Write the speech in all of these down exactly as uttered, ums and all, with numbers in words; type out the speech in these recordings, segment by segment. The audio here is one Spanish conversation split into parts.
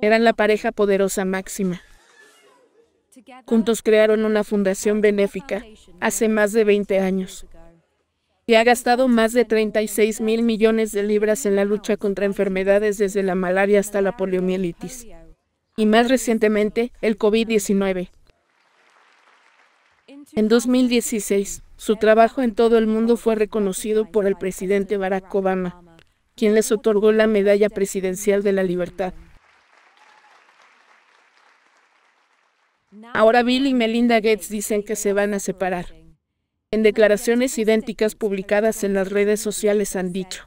Eran la pareja poderosa máxima. Juntos crearon una fundación benéfica hace más de veinte años y ha gastado más de treinta y seis mil millones de libras en la lucha contra enfermedades desde la malaria hasta la poliomielitis y más recientemente el COVID diecinueve. En dos mil dieciséis, su trabajo en todo el mundo fue reconocido por el presidente Barack Obama, quien les otorgó la Medalla Presidencial de la Libertad. Ahora Bill y Melinda Gates dicen que se van a separar. En declaraciones idénticas publicadas en las redes sociales han dicho: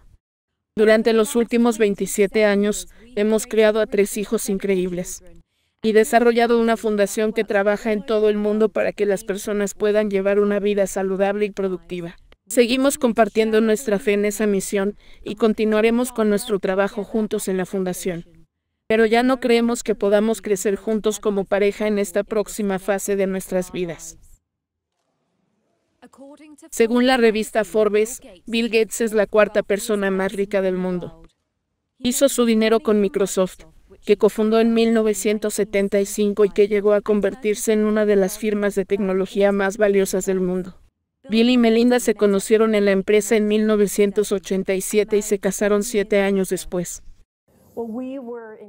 durante los últimos veintisiete años hemos creado a tres hijos increíbles y desarrollado una fundación que trabaja en todo el mundo para que las personas puedan llevar una vida saludable y productiva. Seguimos compartiendo nuestra fe en esa misión y continuaremos con nuestro trabajo juntos en la fundación. Pero ya no creemos que podamos crecer juntos como pareja en esta próxima fase de nuestras vidas. Según la revista Forbes, Bill Gates es la cuarta persona más rica del mundo. Hizo su dinero con Microsoft, que cofundó en mil novecientos setenta y cinco y que llegó a convertirse en una de las firmas de tecnología más valiosas del mundo. Bill y Melinda se conocieron en la empresa en mil novecientos ochenta y siete y se casaron siete años después.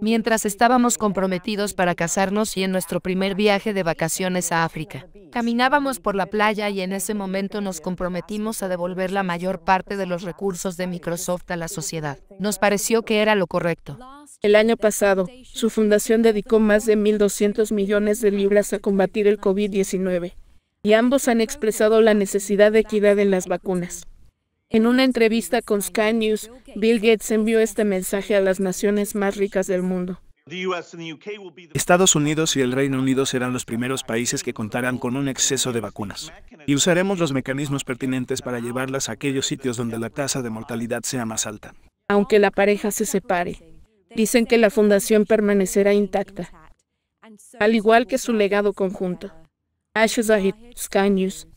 Mientras estábamos comprometidos para casarnos y en nuestro primer viaje de vacaciones a África, caminábamos por la playa y en ese momento nos comprometimos a devolver la mayor parte de los recursos de Microsoft a la sociedad. Nos pareció que era lo correcto. El año pasado, su fundación dedicó más de mil doscientos millones de libras a combatir el COVID diecinueve, y ambos han expresado la necesidad de equidad en las vacunas. En una entrevista con Sky News, Bill Gates envió este mensaje a las naciones más ricas del mundo. Estados Unidos y el Reino Unido serán los primeros países que contarán con un exceso de vacunas, y usaremos los mecanismos pertinentes para llevarlas a aquellos sitios donde la tasa de mortalidad sea más alta. Aunque la pareja se separe, dicen que la fundación permanecerá intacta, al igual que su legado conjunto. Ashu Zahid, Sky News.